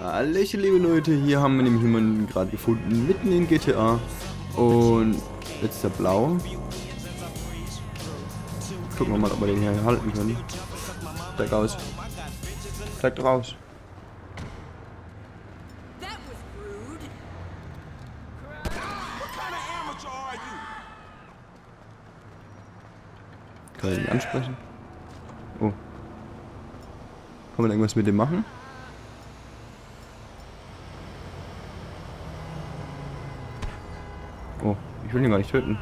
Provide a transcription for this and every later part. Hallöchen, liebe Leute, hier haben wir nämlich jemanden gerade gefunden, mitten in GTA. Und jetzt ist der blau. Gucken wir mal, ob wir den hier halten können. Steig aus. Steig doch aus. Kann ich ihn ansprechen? Oh. Kann man irgendwas mit dem machen? Oh, ich will ihn gar nicht töten.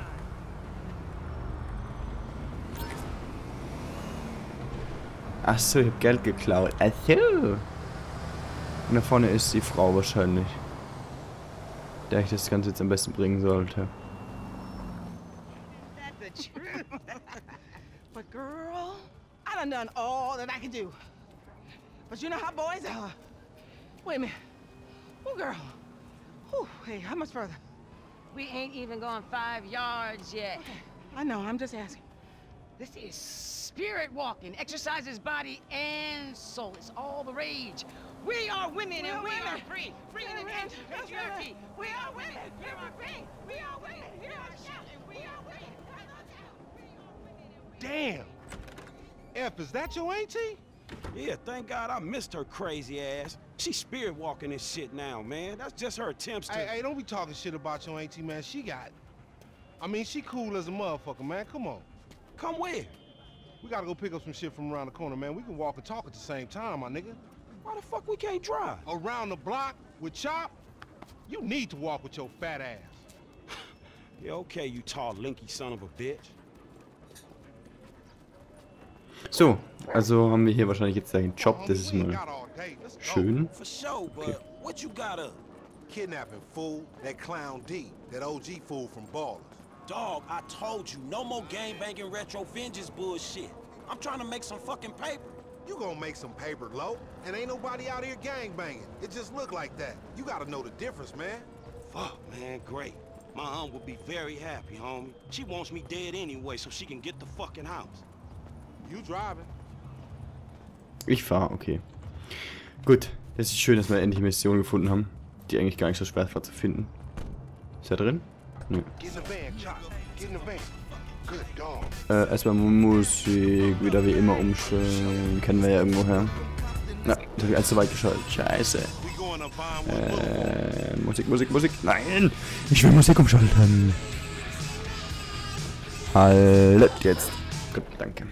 Ach so, ich habe Geld geklaut. Ach so. Und da vorne ist die Frau wahrscheinlich, der ich das Ganze jetzt am besten bringen sollte. But girl, I done all that I could do. But you know how boys are. Wait a minute. Oh, girl. Whew, hey, how much further? We ain't even going 5 yards yet. Okay. I know, I'm just asking. This is spirit walking. Exercises body and soul. It's all the rage. We are women and we are free. Free in the end of patriarchy. We are women. We are free. We are women. We are shouting. We are women. Damn! F, is that your auntie? Yeah, thank God I missed her crazy ass. She's spirit walking and shit now, man. That's just her attempts to... Hey, don't be talking shit about your auntie, man. She got... I mean, she cool as a motherfucker, man. Come on. Come where? We gotta go pick up some shit from around the corner, man. We can walk and talk at the same time, my nigga. Why the fuck we can't drive? Around the block with Chop? You need to walk with your fat ass. Yeah, okay, you tall, linky son of a bitch. So, also haben wir hier wahrscheinlich jetzt den Chop, das ist mal schön. Okay. Kidnapping fool, that clown D, that OG fool from Ballers. Dog, I told you, no more game banging retro vengeance bullshit. I'm trying to make some fucking paper. You gonna make some paper, low? And ain't nobody out here gang banging. It just look like that. You gotta know the difference, man. Fuck, man, great. My aunt would be very happy, homie. She wants me dead anyway, so she can get the fucking house. Ich fahre, okay. Gut, es ist schön, dass wir endlich eine Mission gefunden haben, die eigentlich gar nicht so schwer war zu finden. Ist er drin? Nö. Erstmal Musik, wieder wie immer umstellen. Kennen wir ja irgendwo her. Na, das habe ich allzu weit geschaltet. Scheiße. Musik. Nein! Ich will Musik umschalten. Halt jetzt. Gut, danke.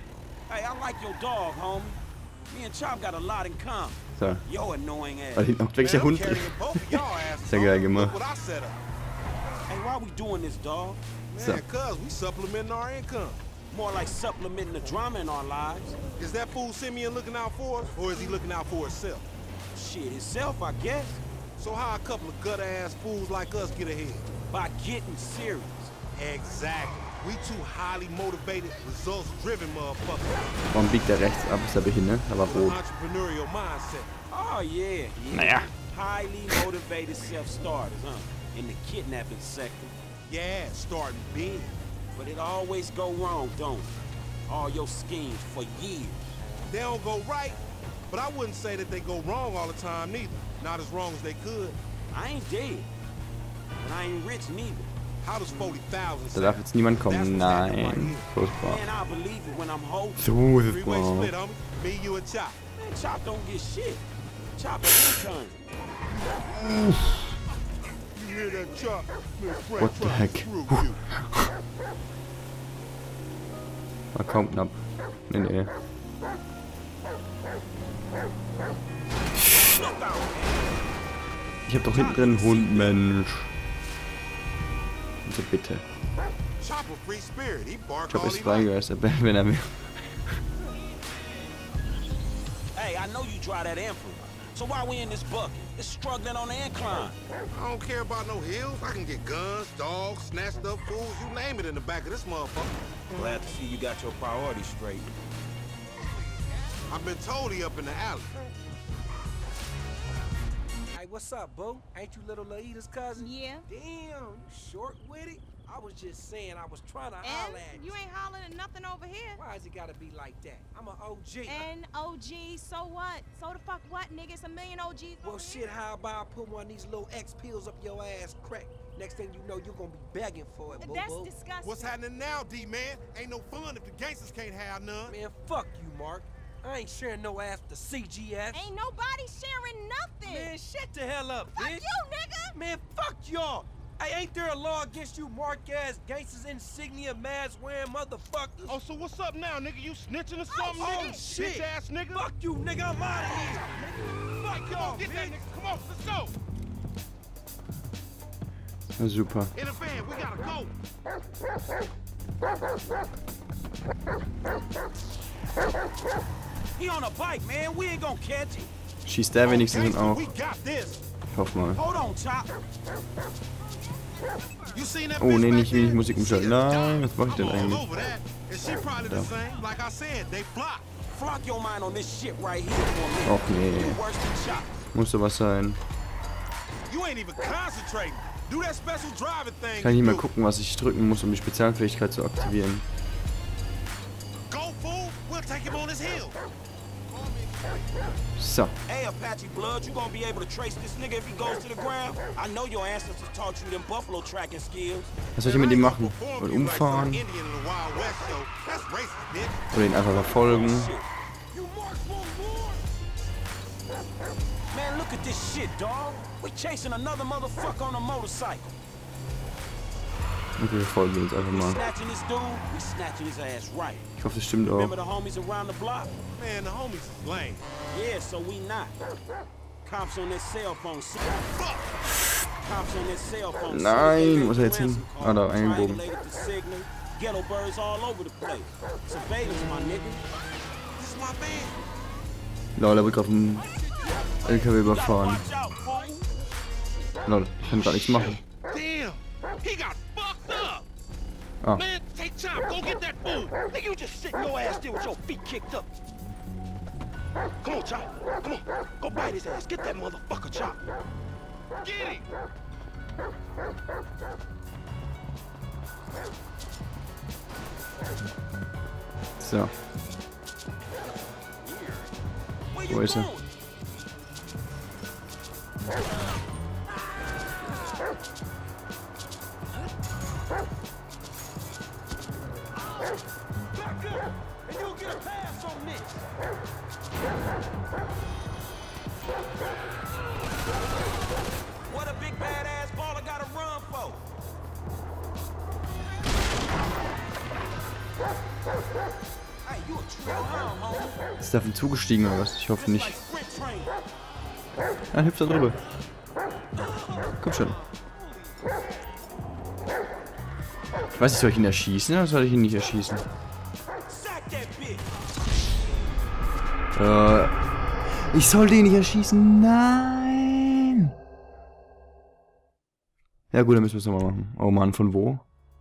So. Da hinten auch gleich der Hund drin. Sehr geil gemacht. So. More like supplementing the drama in our lives. Is that fool Simeon looking out for us, or is he looking out for himself? Shit, himself, I guess. So how a couple of gutter ass fools like us get ahead? By getting serious. Exactly. We two highly motivated, results driven motherfuckers. Warum biegt der rechts ab? Ist er behindert? Aber rot. Entrepreneurial mindset. Oh yeah. Naja. Highly motivated self-starters, huh? In the kidnapping sector. Yeah, starting big. But it always go wrong, don't it? All your schemes for years. They don't go right, but I wouldn't say that they go wrong all the time neither. Not as wrong as they could. I ain't dead. And I ain't rich neither. Da darf jetzt niemand kommen. Nein. Furchtbar. Furchtbar. What the heck? War kaum knapp. Nee. Ich hab doch hinten drin einen Hund, Mensch. Also bitte. Chop ist freigeist, wenn er will. Hey, I know you try that ample. So why we in this bucket? It's struggling on the incline. I don't care about no hills. I can get guns, dogs, snatched up fools, you name it in the back of this motherfucker. Glad to see you got your priorities straight. I've been told he up in the alley. What's up, boo? Ain't you little Laida's cousin? Yeah. Damn, you short with it? I was just saying I was trying to holler at you. You ain't hollering at nothing over here. Why has it gotta be like that? I'm an OG. An OG, so what? So the fuck what, nigga? It's a million OGs over Well, shit, here. How about I put one of these little X pills up your ass crack? Next thing you know, you're gonna be begging for it, boo-boo. That's disgusting. What's happening now, D-man? Ain't no fun if the gangsters can't have none. Man, fuck you, Mark. I ain't sharing no ass with the C.G.F. Ain't nobody sharing nothing. Man, shut the hell up, bitch. Fuck you, nigga. Man, fuck y'all. Hey, ain't there a law against you mark-ass gangsters, insignia, mask-wearing motherfuckers? Oh, so what's up now, nigga? You snitching or something? Oh, shit. Bitch-ass nigga. Fuck you, nigga. I'm out of here. Fuck y'all, bitch. That nigga. Come on, let's go. Na super. In a van, we gotta go. He on a bike, man. We ain't gonna catch him. Schießt der wenigstens hin auch. Ich hoffe mal. Oh, nee, nicht wenig Musik umschalten. Nein, was mach ich denn eigentlich? Da. Och nee. Muss da was sein. Kann ich nicht mehr gucken, was ich drücken muss, um die Spezialfähigkeit zu aktivieren. So. Hey Apache Blood, you gonna be able to trace this nigga if he goes to the ground? I know your ancestors taught you them buffalo tracking skills. Was soll ich mit dem machen? Und umfahren? Oder ihn einfach verfolgen? Man, look at this shit, dog. We're chasing another motherfucker on a motorcycle. Okay, wir folgen uns einfach mal. Ich hoffe, das stimmt auch. Nein, muss er jetzt hin? Ah, da, eingebogen. Lol, er wird gerade vom LKW überfahren. Lol, ich kann gar nichts machen. Ah. Man, take time, go get that food. Nigga, you just sit your ass there with your feet kicked up. Come on, Chop. Come on. Go bite his ass. Get that motherfucker, Chop. Get him. So. Wo ist er? Ist davon zugestiegen oder was? Ich hoffe nicht. Ah, hüpft da drüber. Komm schon. Ich weiß nicht, soll ich ihn erschießen oder soll ich ihn nicht erschießen? Ich soll den nicht erschießen. Nein. Ja gut, dann müssen wir es nochmal machen. Oh Mann, von wo?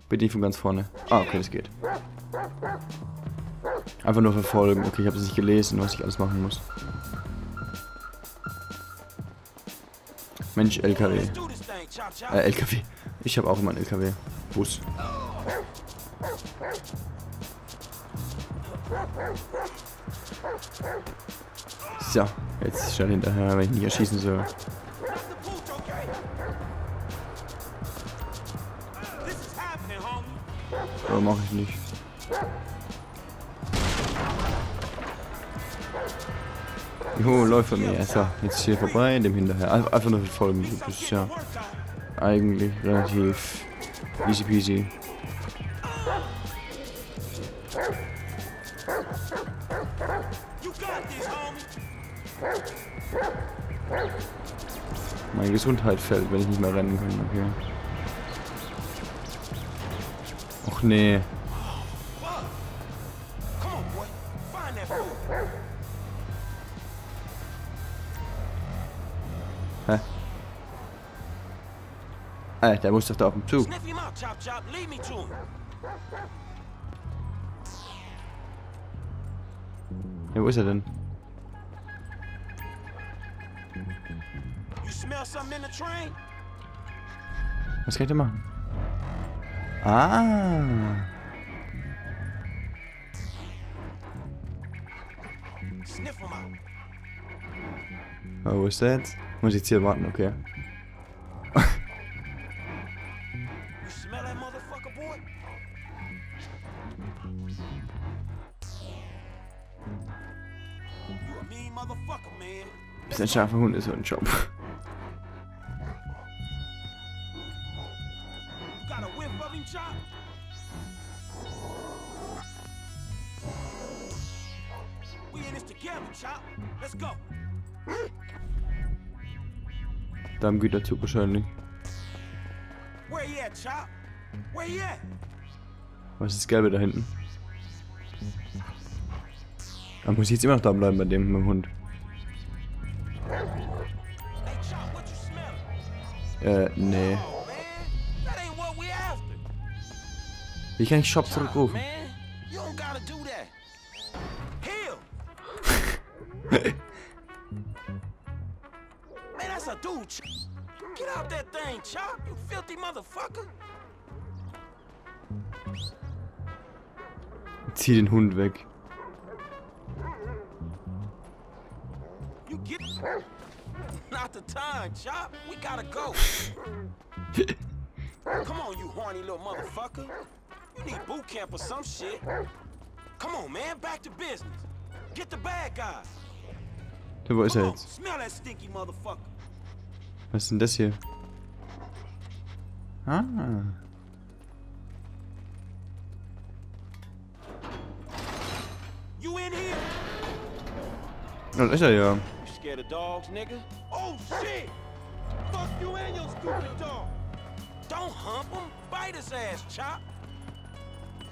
Bitte nicht von ganz vorne. Ah, okay, das geht. Einfach nur verfolgen. Okay, ich habe es nicht gelesen, was ich alles machen muss. Mensch, LKW. LKW. Ich habe auch immer einen LKW. Bus. So, jetzt schnell hinterher, wenn ich nicht erschießen soll. Aber mache ich nicht. Jo, läuft von mir. So, jetzt hier vorbei, dem hinterher. Einfach nur verfolgen. Das ist ja eigentlich relativ easy peasy. Meine Gesundheit fällt, wenn ich nicht mehr rennen kann. Okay. Och nee. Hä? Alter, der muss doch da auf dem Zug. Ja, wo ist er denn? Was kann ich denn machen? Ah. Oh, wo ist der jetzt? Muss ich jetzt hier warten, okay. Ist ein scharfer Hund, ist so ein Chop. Da im Güterzug wahrscheinlich. Was ist das Gelbe da hinten? Da muss ich jetzt immer noch da bleiben bei dem mit dem Hund. Nee. Wie kann ich Shop zurückrufen? Zieh den Hund weg. Not the time, Chop. We gotta go. Come on, you horny little motherfucker. You need boot camp or some shit. Come on, man, back to business. Get the bad guys. Du, wo ist er jetzt? Was ist denn das hier? Ah. You in here? Das ist er ja. The dogs, nigga. Oh shit! Fuck you and your stupid dog. Don't hump him. Bite his ass, Chop.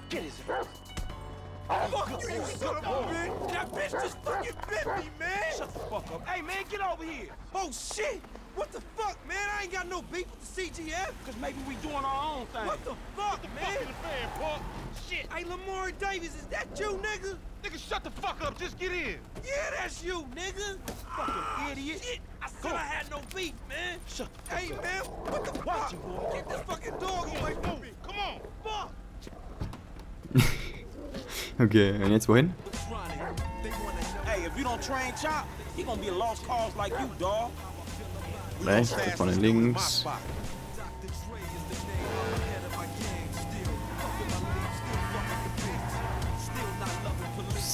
Get his ass. Fuck you, you son of a bitch. That bitch just fucking bit me, man. Shut the fuck up. Hey, man, get over here. Oh shit! What the fuck, man? I ain't got no beef with the C.G.F. Cause maybe we doing our own thing. What the fuck, man? Fuck the fan, punk. Shit. Hey, Lamar Davis, is that you, nigga? Nigga, shut the fuck up. Just get in. Yeah, that's you, nigga. Fucking idiot. Shit. I said I had no beef, man. Shut the fuck up. Hey, man, what the fuck? You, boy. Get this fucking dog away from me. Come on. Fuck. Okay, und jetzt wohin? Hey, if you don't train Chop, he gonna be a lost cause like you, dog. Rechts, von den links.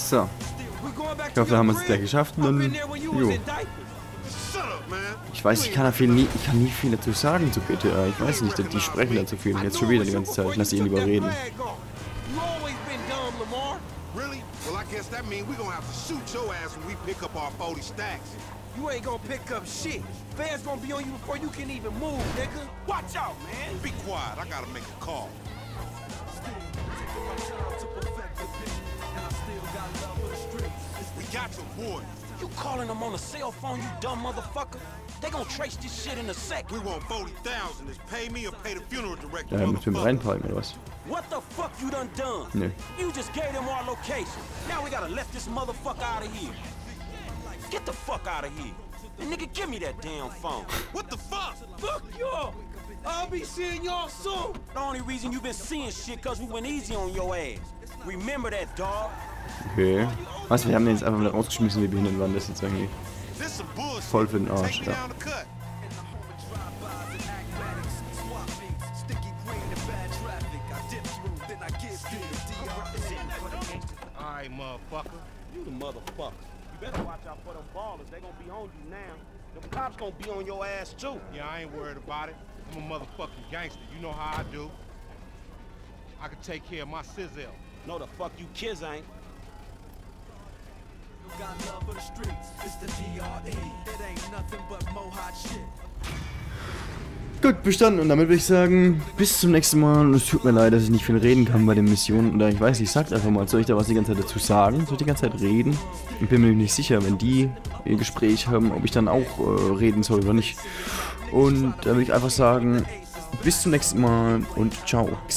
So. Ich hoffe, da haben wir es gleich geschafft. Und dann, jo. Ich weiß, ich kann nie viel dazu sagen zu GTA. Ich weiß nicht, die sprechen dazu viel. Jetzt schon wieder die ganze Zeit. Lass ihn lieber reden. You ain't gonna pick up shit. Fans gonna be on you before you can even move, nigga. Watch out, man. Be quiet. I gotta make a call. We got your boy. You calling them on a cell phone, you dumb motherfucker? They gonna trace this shit in a sec. We want 40,000. Just pay me or pay the funeral director. What the fuck you done done? No. You just gave them our location. Now we gotta let this motherfucker out of here. Get the fuck out of here. And nigga, give me that damn phone. What the fuck? Fuck y'all. I'll be seeing y'all soon. The only reason you've been seeing shit cause we went easy on your ass. Remember that, dog. Okay. Was, wir haben den jetzt einfach mal rausgeschmissen, wie behindert waren das jetzt eigentlich? Voll für den Arsch, ja. Alright, motherfucker. You the motherfucker. Better watch out for them ballers. They gonna be on you now. Them cops gonna be on your ass too. Yeah, I ain't worried about it. I'm a motherfucking gangster. You know how I do. I can take care of my sizzle. No, the fuck you kids ain't. You got love for the streets. It's the DRE. It ain't nothing but mohawk shit. Gut, bestanden. Und damit würde ich sagen, bis zum nächsten Mal. Und es tut mir leid, dass ich nicht viel reden kann bei den Missionen. Oder ich weiß nicht, sagt einfach mal, soll ich da was die ganze Zeit dazu sagen? Soll ich die ganze Zeit reden? Ich bin mir nicht sicher, wenn die ihr Gespräch haben, ob ich dann auch reden soll oder nicht. Und da würde ich einfach sagen, bis zum nächsten Mal und ciao.